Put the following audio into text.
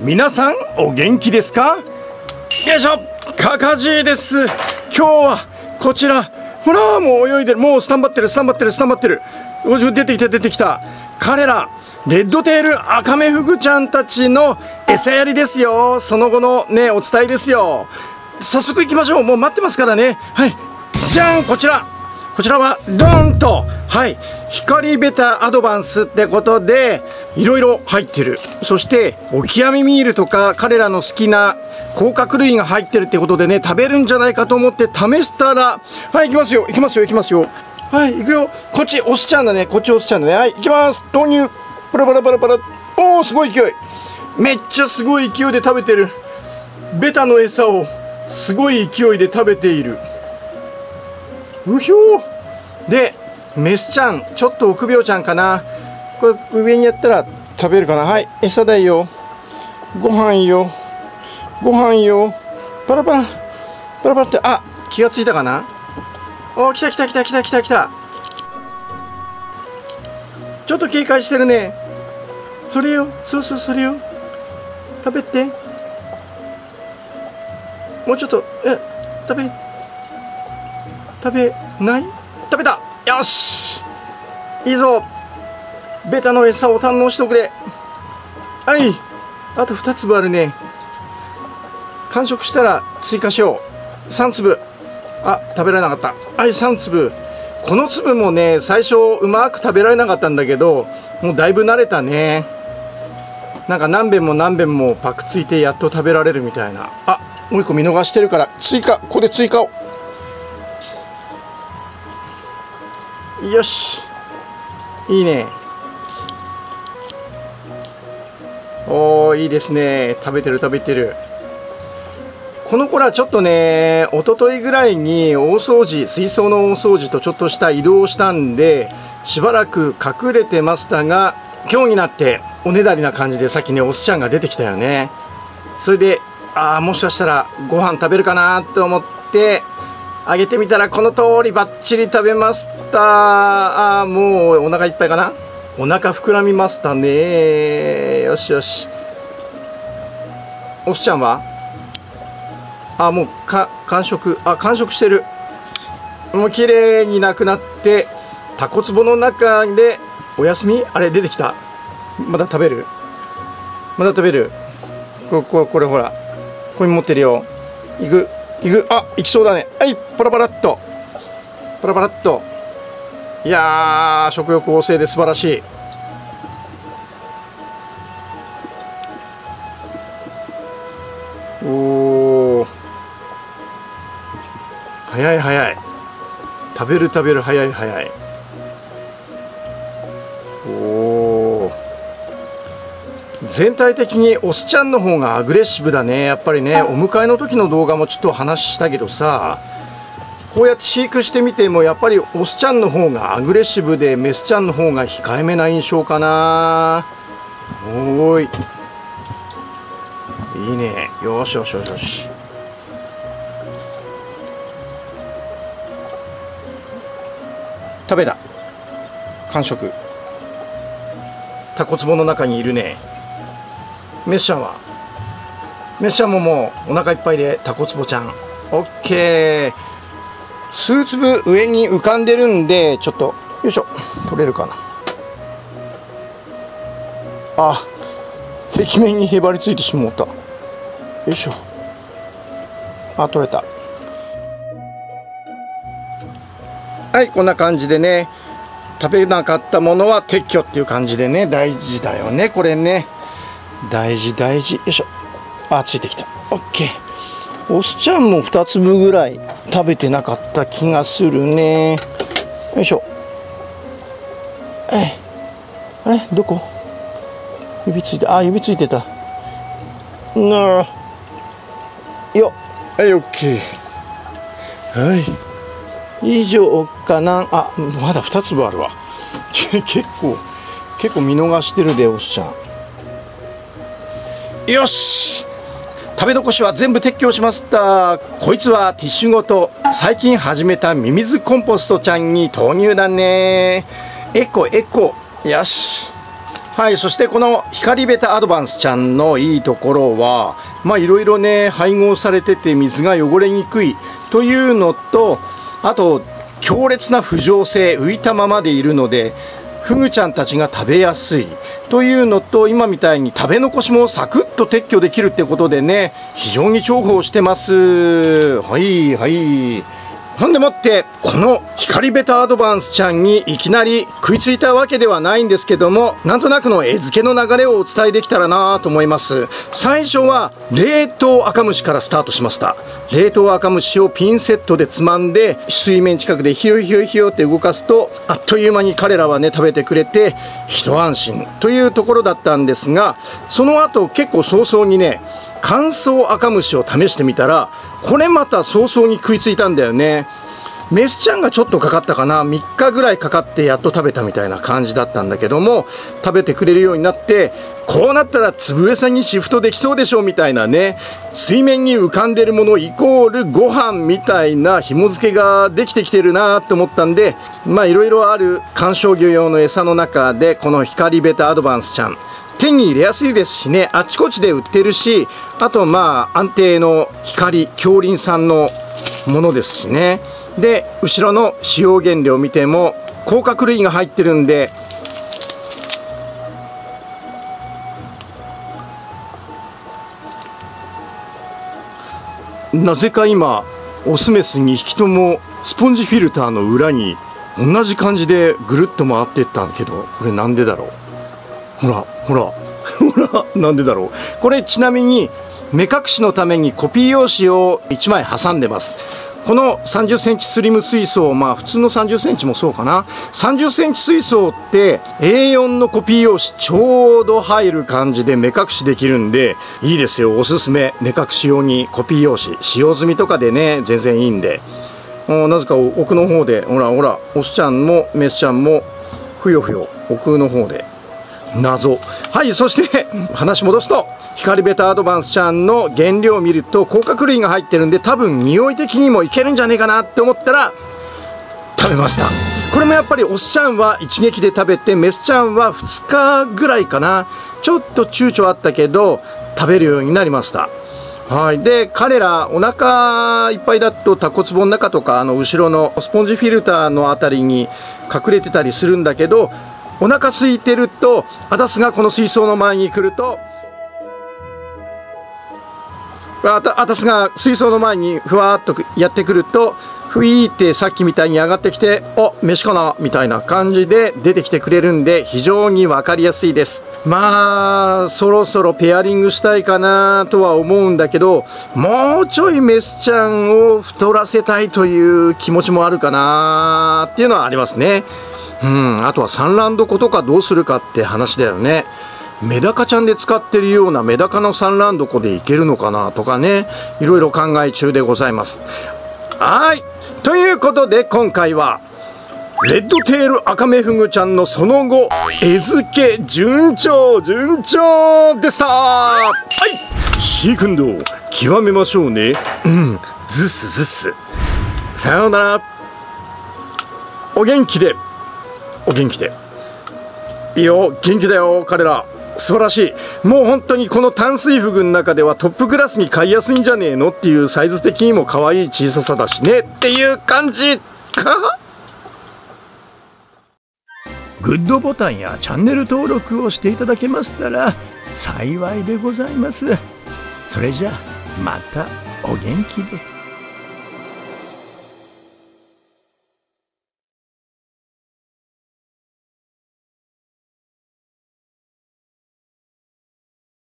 皆さんお元気ですか？よいしょ、かかじいです。今日はこちら、ほらもう泳いでる、もうスタンバってる、スタンバってる、スタンバってる。出てきた、出てきた。彼らレッドテールアカメフグちゃんたちの餌やりですよ。その後のね、お伝えですよ。早速行きましょう。もう待ってますからね。はい、じゃん、こちら、こちらはドーンと、はい、光ベタアドバンスってことでいろいろ入ってる。そしてオキアミミールとか彼らの好きな甲殻類が入ってるってことでね、食べるんじゃないかと思って試したら、はい、行きますよ、行きますよ、行きますよ、はい、行くよ。こっち押しちゃうんだね、こっち押しちゃうんだね。はい、行きます。投入、パラパラパラパラ。おお、すごい勢い、めっちゃすごい勢いで食べてる。ベタの餌をすごい勢いで食べている。うひょー。でメスちゃん、ちょっと臆病ちゃんかな。これ上にやったら食べるかな。はい、餌だよ、ご飯よ、ご飯よ、パラパラパラパラって、あ、気がついたかな。おー、来た来た来た来た来た来た。ちょっと警戒してるね。それよ、そうそう、それよ、食べて、もうちょっと、え、食べ、食べない、食べた、よし、いいぞ。ベタの餌を堪能しておくれ。はい、あと2粒あるね。完食したら追加しよう。3粒、あ、食べられなかった。はい、3粒。この粒もね、最初うまく食べられなかったんだけど、もうだいぶ慣れたね。なんか何遍も何遍もパクついてやっと食べられるみたいな。あ、もう1個見逃してるから追加、ここで追加を。よし、いいね。おー、いいですね。食べてる食べてる。この子らちょっとね、おとといぐらいに大掃除、水槽の大掃除とちょっとした移動をしたんで、しばらく隠れてましたが、今日になっておねだりな感じで、さっきねオスちゃんが出てきたよね。それで、あー、もしかしたらご飯食べるかなと思ってあげてみたら、この通りバッチリ食べました。あー、もうお腹いっぱいかな。お腹膨らみましたね。よしよし。オスちゃんは、あ、もう完食、あ、完食してる。もう綺麗になくなって、タコツボの中でお休み。あれ、出てきた。まだ食べる、まだ食べる。これほら、ここに持ってるよ。いくいく、あ、いきそうだね。はい、パラパラっと、パラパラっと。いやー、食欲旺盛で素晴らしい。おー、早い早い、食べる食べる、早い早い。おお、全体的にオスちゃんの方がアグレッシブだね、やっぱりね。お迎えの時の動画もちょっと話したけどさ、こうやって飼育してみてもやっぱりオスちゃんの方がアグレッシブで、メスちゃんの方が控えめな印象かな。おーい、いいね。よしよしよしよし。食べた、完食。タコツボの中にいるね。メスちゃんは、メスちゃんももうお腹いっぱいで、タコツボちゃんオッケー。数粒上に浮かんでるんで、ちょっとよいしょ、取れるかな。あ、壁面にへばりついてしまった。よいしょ、あ、取れた。はい、こんな感じでね、食べなかったものは撤去っていう感じでね。大事だよね、これね、大事大事。よいしょ、あ、ついてきた。オッケー。オスちゃんも2粒ぐらい食べてなかった気がするね。よいしょ。あれ、どこ、指ついて、あ、指ついてたな。あ、よっ、はい、オッケー。はい、以上かな。あ、まだ2粒あるわ。結構見逃してるで、オスちゃん。よし、食べ残しは全部撤去しました。こいつはティッシュごと最近始めたミミズコンポストちゃんに投入だね。エコエコ、よし。はい、そしてこのヒカリベタアドバンスちゃんのいいところは、まあいろいろね配合されてて水が汚れにくいというのと、あと強烈な浮上性、浮いたままでいるのでフグちゃんたちが食べやすいというのと、今みたいに食べ残しもサクッと撤去できるってことでね、非常に重宝してます。はいはい。ほんでもってこのヒカリベタアドバンスちゃんにいきなり食いついたわけではないんですけども、なんとなくの絵付けの流れをお伝えできたらなぁと思います。最初は冷凍赤虫からスタートしました。冷凍赤虫をピンセットでつまんで水面近くでヒヨヒヨヒヨって動かすと、あっという間に彼らはね食べてくれて一安心というところだったんですが、その後結構早々にね乾燥赤虫を試してみたら、これまた早々に食いついたんだよね。メスちゃんがちょっとかかったかな、3日ぐらいかかってやっと食べたみたいな感じだったんだけども、食べてくれるようになって、こうなったらつぶえさんにシフトできそうでしょうみたいなね、水面に浮かんでるものイコールご飯みたいな紐付けができてきてるなと思ったんで、まあいろいろある観賞魚用の餌の中でこのヒカリベタアドバンスちゃん手に入れやすいですしね、あちこちで売ってるし、あとまあ安定の光強林産のものですしね。で後ろの使用原料見ても甲殻類が入ってるんで、なぜか今オスメス2匹ともスポンジフィルターの裏に同じ感じでぐるっと回ってったんだけど、これなんでだろう。ほらほらほら、なんでだろう。これちなみに目隠しのためにコピー用紙を1枚挟んでます。この30センチスリム水槽、まあ普通の30センチもそうかな。30センチ水槽って A4 のコピー用紙ちょうど入る感じで目隠しできるんでいいですよ。おすすめ、目隠し用にコピー用紙、使用済みとかでね全然いいんで。なぜか奥の方でほらほら、オスちゃんもメスちゃんもふよふよ奥の方で謎。はい、そして話戻すとヒカリベタアドバンスちゃんの原料を見ると甲殻類が入ってるんで、多分匂い的にもいけるんじゃねえかなって思ったら食べました。これもやっぱりオスちゃんは一撃で食べて、メスちゃんは2日ぐらいかな、ちょっと躊躇あったけど食べるようになりました。はい。で彼らお腹いっぱいだとタコツボの中とか後ろのスポンジフィルターのあたりに隠れてたりするんだけど、お腹空いてるとアダスがこの水槽の前に来ると、アダスが水槽の前にふわーっとやってくると、ふいーってさっきみたいに上がってきて、お飯かなみたいな感じで出てきてくれるんで非常に分かりやすいです。まあそろそろペアリングしたいかなとは思うんだけど、もうちょいメスちゃんを太らせたいという気持ちもあるかなっていうのはありますね。あとは産卵床とかどうするかって話だよね。メダカちゃんで使ってるようなメダカの産卵床でいけるのかなとかね、いろいろ考え中でございます。はい、ということで今回はレッドテールアカメフグちゃんのその後餌付け順調でした。はい、シークンドー極めましょうね。ズスズス、さようなら。お元気で。お元気で。いいよ、元気だよ彼ら、素晴らしい。もう本当にこの淡水フグの中ではトップクラスに飼いやすいんじゃねえのっていう、サイズ的にも可愛い小ささだしねっていう感じか。グッドボタンやチャンネル登録をしていただけましたら幸いでございます。それじゃまたお元気で。